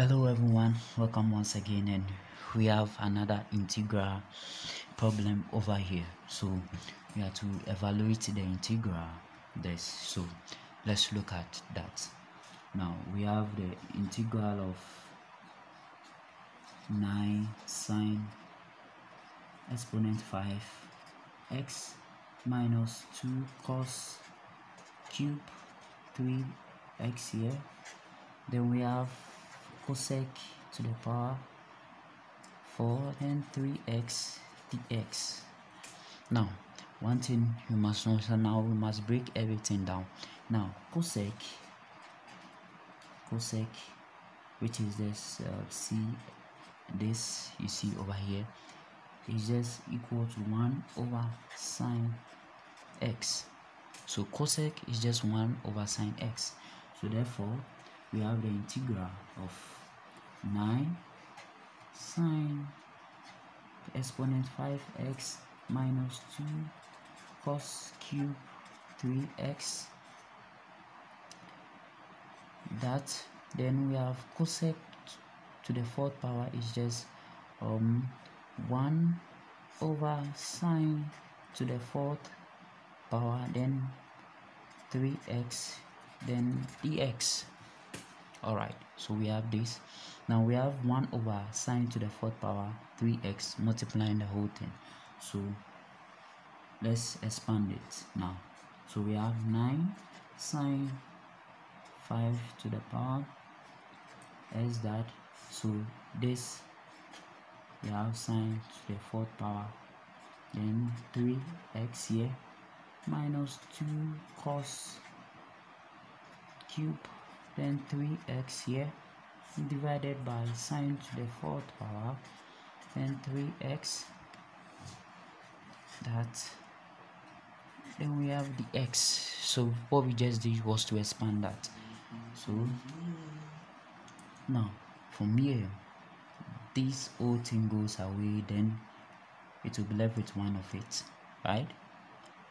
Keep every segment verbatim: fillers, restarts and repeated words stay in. Hello everyone, welcome once again, and we have another integral problem over here. So we have to evaluate the integral this. So let's look at that. Now we have the integral of nine sine exponent five x minus two cos cube three x here. Then we have cosec to the power four and three x dx. Now one thing you must know, so now we must break everything down. Now cosec cosec which is this uh, c this you see over here is just equal to one over sine x. So cosec is just one over sine x. So therefore we have the integral of nine sine exponent five x minus two cos cube three x, that then we have cosec to the fourth power is just um one over sine to the fourth power then three x then dx. Alright, so we have this. Now we have one over sine to the fourth power three x multiplying the whole thing. So let's expand it now. So we have nine sine five to the power as that. So this we have sine to the fourth power then three x here minus two cos cube then three x here divided by sine to the fourth power then three x, that then we have the x. So what we just did was to expand that. So now from here this whole thing goes away, then it will be left with one of it, right?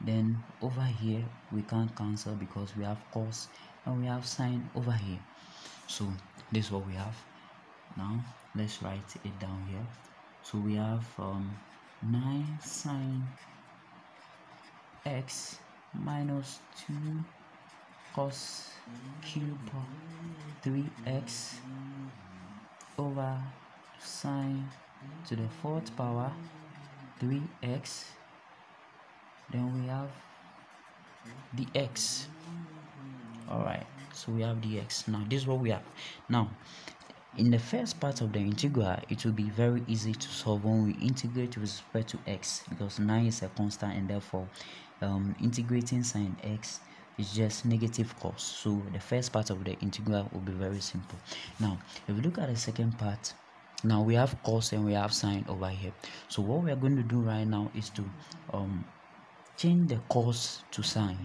Then over here we can't cancel because we have cos and we have sine over here. So this is what we have. Now let's write it down here. So we have um, nine sine x minus two cos cube three x over sine to the fourth power three x, then we have dx. All right, so we have dx. Now this is what we have. Now in the first part of the integral, it will be very easy to solve when we integrate with respect to x, because nine is a constant, and therefore um integrating sine x is just negative cos. So the first part of the integral will be very simple. Now if you look at the second part, now we have cos and we have sine over here. So what we are going to do right now is to um change the cos to sine,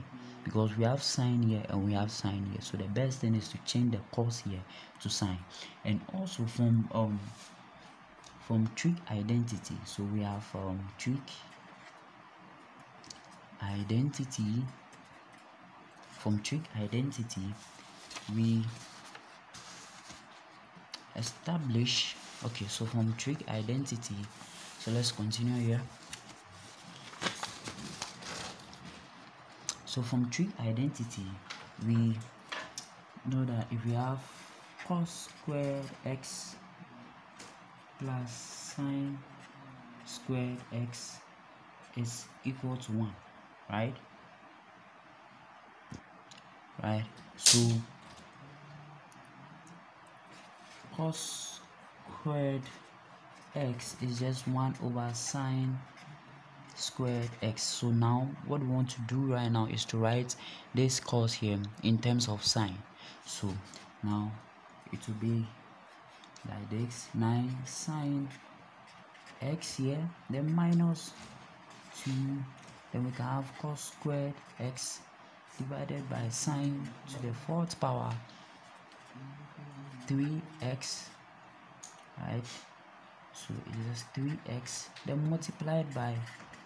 because we have sine here and we have sine here. So the best thing is to change the cos here to sine. And also from um from trig identity, so we have um trig identity from trig identity we establish okay so from trig identity so let's continue here. So from trig identity, we know that if we have cos squared x plus sine squared x is equal to one, right? Right. So cos squared x is just one over sine squared x. So now what we want to do right now is to write this cos here in terms of sine. So now it will be like this: nine sine x here, then minus two, then we can have cos squared x divided by sine to the fourth power three x, right? So it is three x, then multiplied by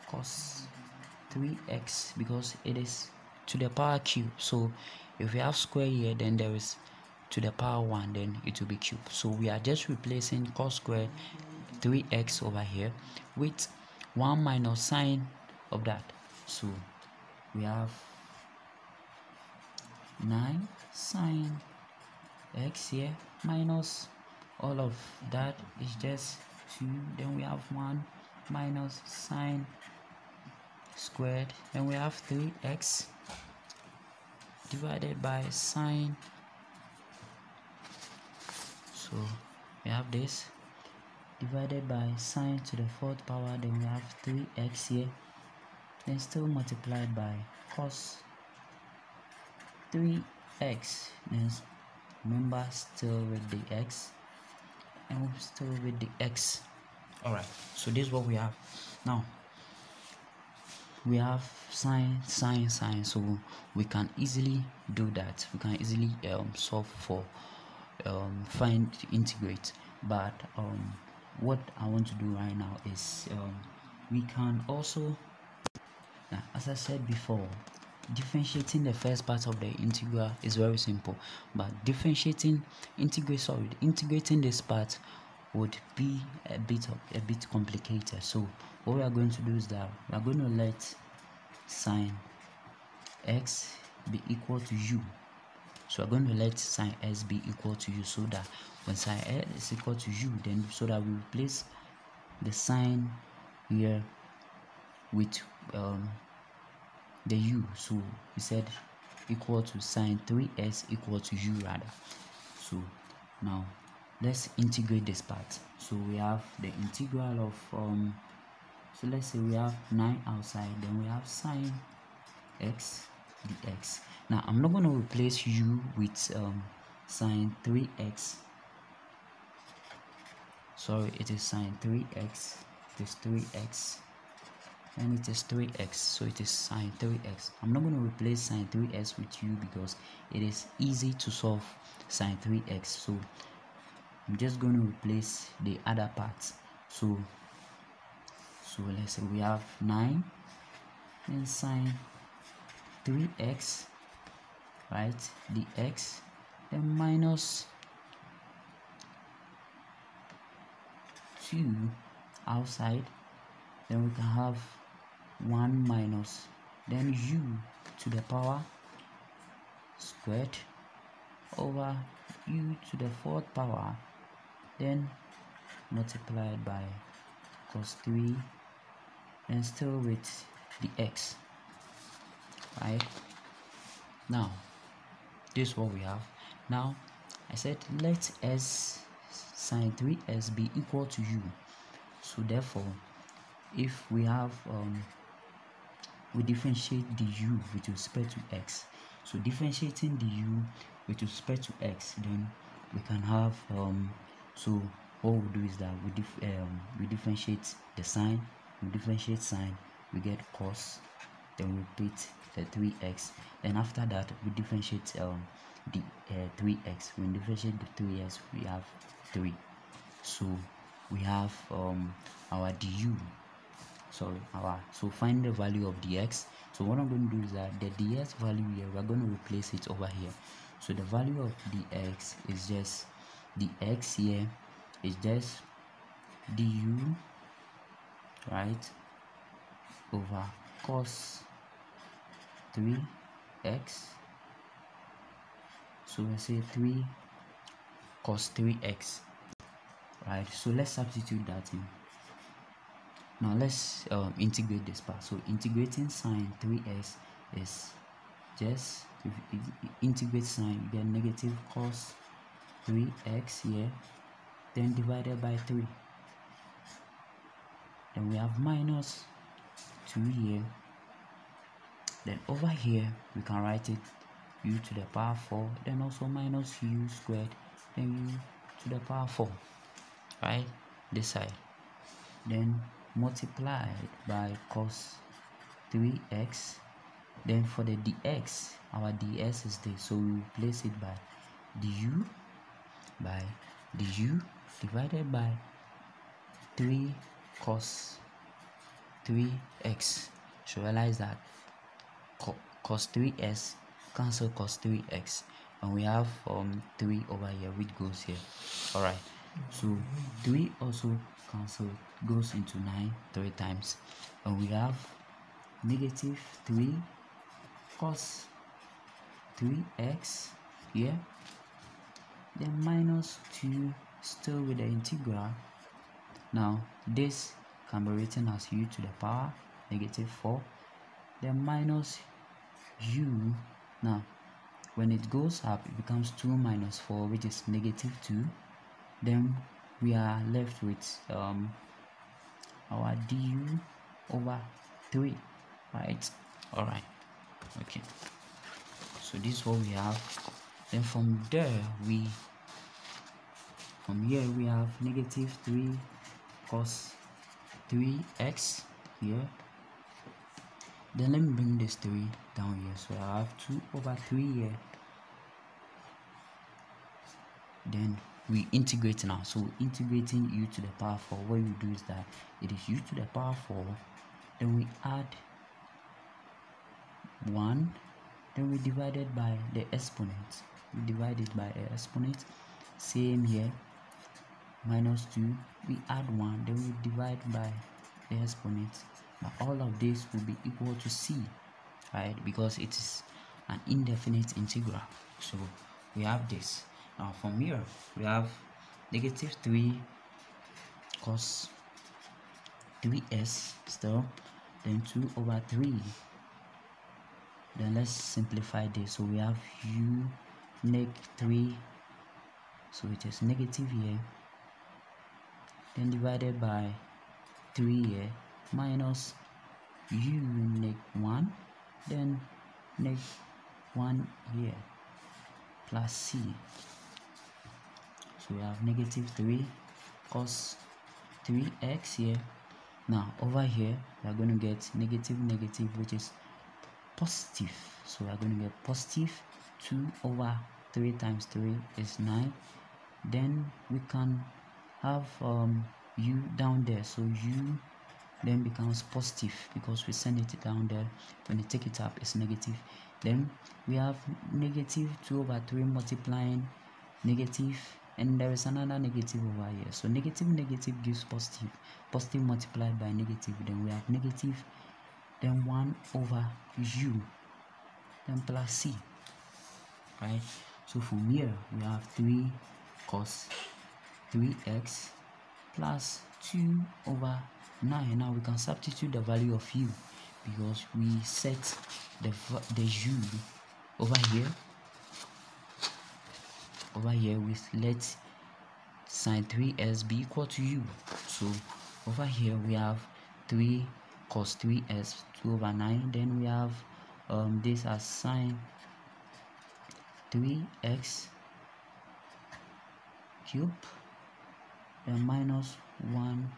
cos three x, because it is to the power cube. So if we have square here, then there is to the power one, then it will be cube. So we are just replacing cos squared three x over here with one minus sign of that. So we have nine sine x here minus all of that is just two, then we have one minus sine squared, then we have three x divided by sine, so we have this divided by sine to the fourth power, then we have three x here, then still multiplied by cos three x, then remember still with the x, and still with the x. Alright, so this is what we have. Now we have sine sine sine, so we can easily do that. We can easily um, solve for um, find integrate, but um, what I want to do right now is um, we can also, as I said before, differentiating the first part of the integral is very simple, but differentiating integrate sorry integrating this part would be a bit of a bit complicated. So what we are going to do is that we are going to let sine x be equal to u. So we're going to let sine x be equal to u, so that when sine x is equal to u, then so that we replace the sine here with um the u. So we said equal to sine three x equal to u rather. So now let's integrate this part. So we have the integral of um so let's say we have nine outside, then we have sine x dx. Now I'm not going to replace u with um sine three x, sorry it is sine three x, it is three x, and it is three x, so it is sine three x. I'm not going to replace sine three x with u because it is easy to solve sine three x, so I'm just going to replace the other parts. So so let's say we have nine and sine three x, right, dx, then minus two outside, then we can have one minus then u to the power squared over u to the fourth power, then multiplied by cos three, and still with the x. Right, now this is what we have. Now I said let s sine three x be equal to u, so therefore if we have um we differentiate the u with respect to x, so differentiating the u with respect to x, then we can have um so what we do is that we dif um, we differentiate the sign, we differentiate sign, we get cos, then we repeat the three x, and after that we differentiate um the uh, three x. When differentiate the three x we have three, so we have um our du, sorry our so find the value of dx. So what I'm going to do is that the dx value here we're going to replace it over here. So the value of dx is just dx here is just du, right, over cos three x, so we say three cos three x, right. So let's substitute that in. Now let's um, integrate this part. So integrating sine three x is just, if you integrate sine you get negative cos three x here, then divided by three, then we have minus two here, then over here we can write it u to the power four, then also minus u squared, then u to the power four, right, this side, then multiplied by cos three x. Then for the dx, our dx is this, so we replace it by du by du divided by three cos three x. So realize that cos three s cancel cos three x, and we have um three over here, which goes here. All right, so three also cancel, goes into nine three times, and we have negative three cos three x here, then minus two, still with the integral. Now this can be written as u to the power negative four, then minus u. Now when it goes up, it becomes two minus four, which is negative two. Then we are left with um our du over three, right? All right, okay, so this is what we have. Then from there we from here we have negative three cos three x here. Then let me bring this three down here, so I have two over three here. Then we integrate now, so integrating u to the power four, what we do is that it is u to the power four, then we add one, then we divide it by the exponent, we divide it by the exponent, same here, minus two, we add one, then we divide by the exponent. Now all of this will be equal to c, right, because it is an indefinite integral. So we have this. Now from here we have negative three cos three s still, then two over three. Then let's simplify this, so we have u neg three, so it is negative here, then divided by three here, minus u neg one, then neg one here, plus c. So we have negative three cos three x here. Now over here we are going to get negative negative, which is positive, so we are going to get positive two over three times three is nine. Then we can have um u down there, so u then becomes positive because we send it down there. When you take it up, it's negative. Then we have negative two over three multiplying negative, and there is another negative over here, so negative negative gives positive, positive multiplied by negative, then we have negative, then one over u, then plus c, right? So from here we have three cos three x plus two over nine. Now we can substitute the value of u, because we set the the u over here. Over here we let sine three s be equal to u, so over here we have three cos three s two over nine, then we have um this as sine three x cube, then minus one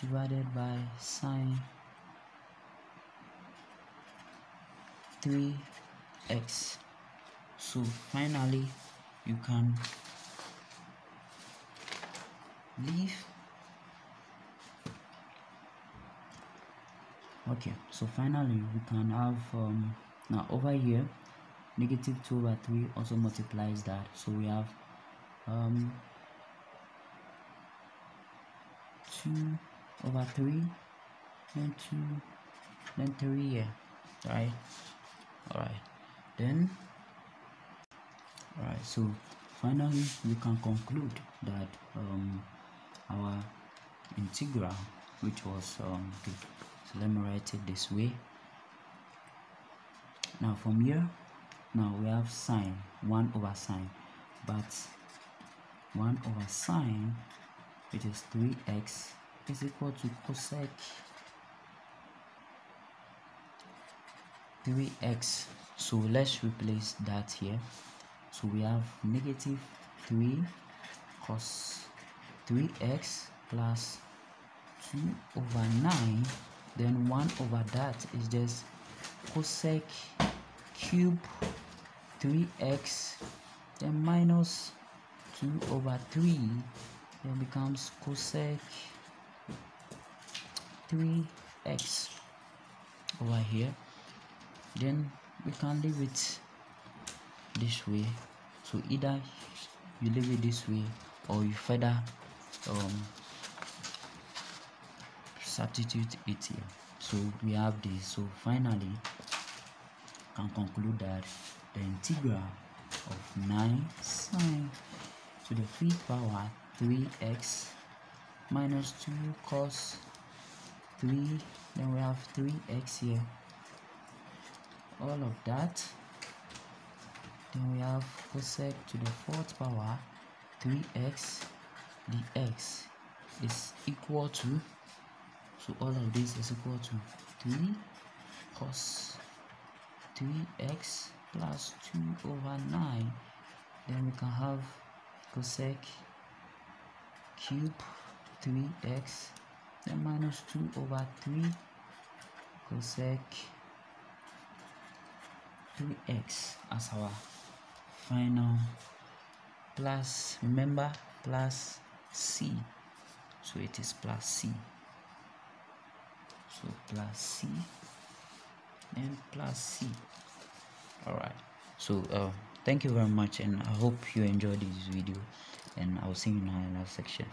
divided by sine three x. So finally you can leave. Okay, so finally we can have um now over here negative two over three also multiplies that, so we have um two over three, then two, then three here, right? All right, then all right, so finally we can conclude that um our integral, which was um okay, so let me write it this way. Now from here, now we have sine one over sine, but one over sine, which is three x, is equal to cosec three x. So let's replace that here, so we have negative three cos three x plus two over nine, then one over that is just cosec cube three x, then minus two over three, then becomes cosec three x over here. Then we can leave it this way. So either you leave it this way or you further um substitute it here. So we have this. So finally can conclude that the integral of nine sine to the fifth power three x minus two cos three, then we have three x here, all of that, then we have cosec to the fourth power three x dx is equal to, so all of this is equal to three cos three x plus two over nine, then we can have cosec cube three x, then minus two over three cosec three x as our final, plus, remember, plus c, so it is plus c, so plus c and plus c. All right, so uh thank you very much, and I hope you enjoyed this video, and I'll see you now in our section.